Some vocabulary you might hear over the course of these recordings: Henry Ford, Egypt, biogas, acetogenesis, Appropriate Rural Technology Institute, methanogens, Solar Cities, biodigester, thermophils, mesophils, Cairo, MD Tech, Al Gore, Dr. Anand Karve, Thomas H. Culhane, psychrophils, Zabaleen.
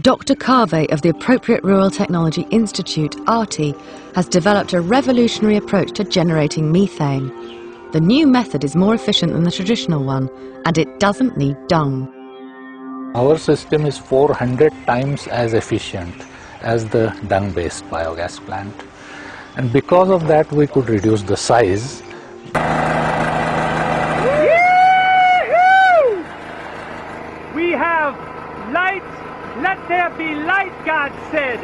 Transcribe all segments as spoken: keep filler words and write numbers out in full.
Doctor Karve of the Appropriate Rural Technology Institute, A R T I, has developed a revolutionary approach to generating methane. The new method is more efficient than the traditional one, and it doesn't need dung. Our system is four hundred times as efficient as the dung-based biogas plant. And because of that, we could reduce the size. We have light. Let there be light, God said.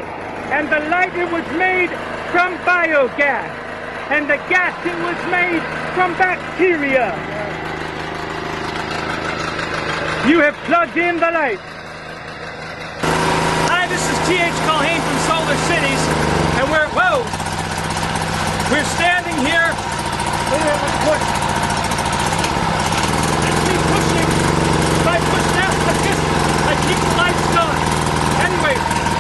And the light, it was made from biogas. And the gas, it was made from bacteria. You have plugged in the light. Hi, this is T H Culhane from Solar Cities. And we're, whoa, we're standing here. It's me pushing. If I push that, I keep the lights going. Anyway,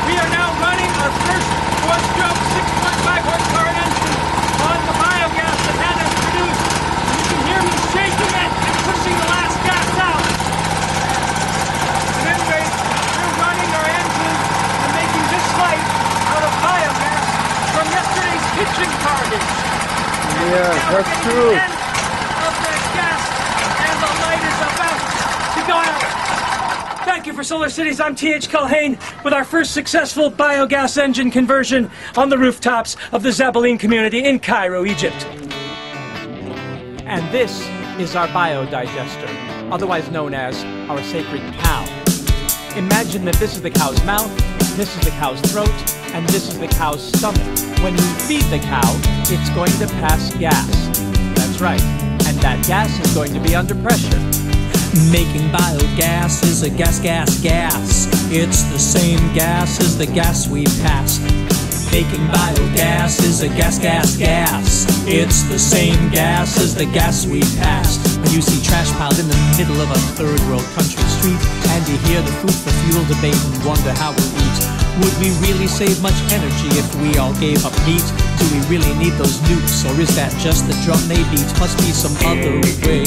we are now running our first four-stroke six point five horsepower engine on the biogas that had us produced. You can hear me shaking it and pushing the last gas out. And anyway, we're running our engine and making this light out of biogas from yesterday's kitchen targets. Yeah, that's true. The end of that gas, and the light is about to go out. Thank you for Solar Cities. I'm T H Culhane with our first successful biogas engine conversion on the rooftops of the Zabaleen community in Cairo, Egypt. And this is our biodigester, otherwise known as our sacred cow. Imagine that this is the cow's mouth, this is the cow's throat, and this is the cow's stomach. When you feed the cow, it's going to pass gas. That's right. And that gas is going to be under pressure. Making biogas is a gas, gas, gas. It's the same gas as the gas we pass. Making biogas is a gas, gas, gas. It's the same gas as the gas we pass. When you see trash piled in the middle of a third world country street, and you hear the food for fuel debate and wonder how we'll eat, would we really save much energy if we all gave up meat? Do we really need those nukes, or is that just the drum they beat? Must be some other way.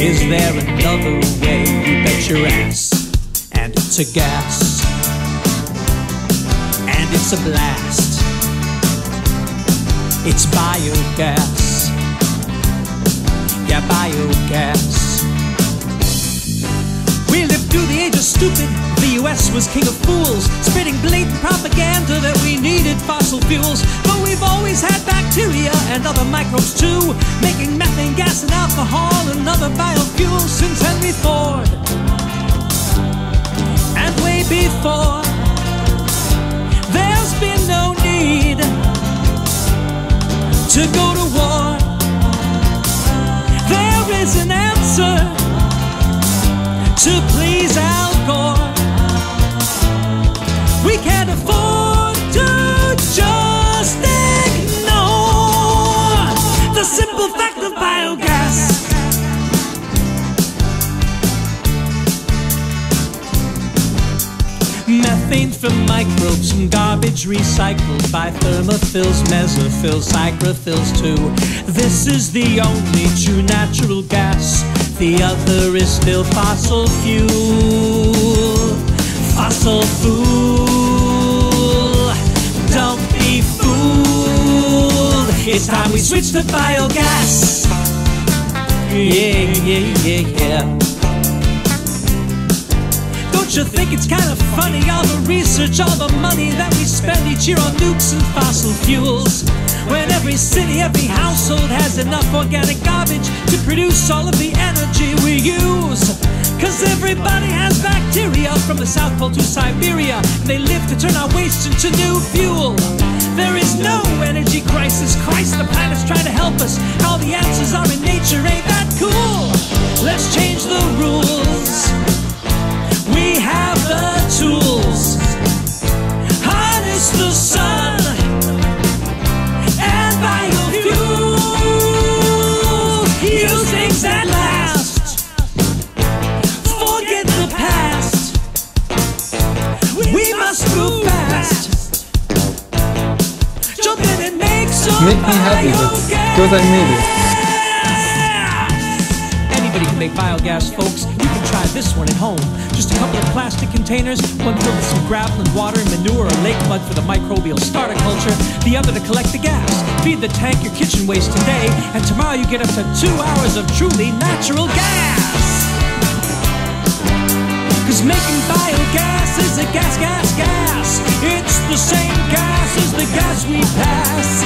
Is there another way? You bet your ass. And it's a gas. And it's a blast. It's biogas. Yeah, biogas. We lived through the age of stupid. The U S was king of fools, spitting blatant propaganda that we needed fossil fuels. But we've always had bacteria and other microbes too, making methane gas and alcohol and other biofuels since Henry Ford. And way before, there's been no need to go to war. There is an answer to please Al Gore. We can't afford to just ignore the simple fact of biogas. Methane from microbes and garbage recycled by thermophils, mesophils, psychrophils too. This is the only true natural gas. The other is still fossil fuel. Fossil fool, don't be fooled. It's time we switch to biogas. Yeah, yeah, yeah, yeah. Don't you think it's kind of funny, all the research, all the money that we spend each year on nukes and fossil fuels, when every city, every household has enough organic garbage to produce all of the energy we use? Cause everybody has bacteria, from the South Pole to Siberia, and they live to turn our waste into new fuel. There is no energy crisis. Christ, the planet's trying to help us. All the answers are in nature, ain't that cool? Let's change the rules. We have the tools. Harness the sun and biofuel. Use things that last. Make me happy, because I made it. Anybody can make biogas, folks. You can try this one at home. Just a couple of plastic containers, one filled with some gravel and water and manure or lake mud for the microbial starter culture, the other to collect the gas. Feed the tank your kitchen waste today, and tomorrow you get up to two hours of truly natural gas. Cause making biogas is a gas, gas, gas. It's the same gas as the gas we pass.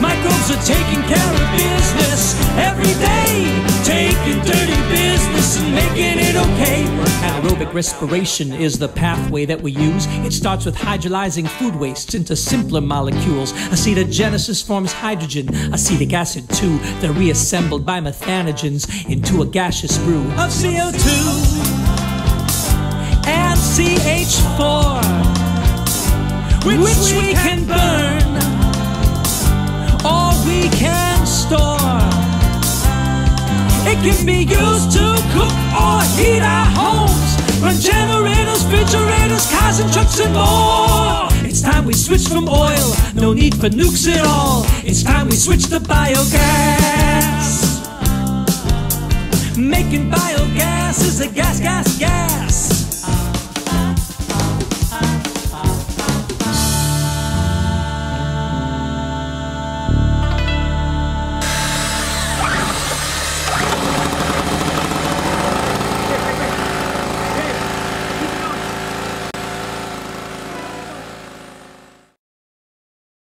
Microbes are taking care of business every day. Taking dirty business and making it okay. Anaerobic respiration is the pathway that we use. It starts with hydrolyzing food wastes into simpler molecules. Acetogenesis forms hydrogen, acetic acid too. They're reassembled by methanogens into a gaseous brew of C O two and C H four, which, which we, we can burn or we can store. It can be used to cook or heat our homes, run generators, refrigerators, cars and trucks and more. It's time we switch from oil, no need for nukes at all. It's time we switch to biogas. Making biogas is a gas, gas, gas.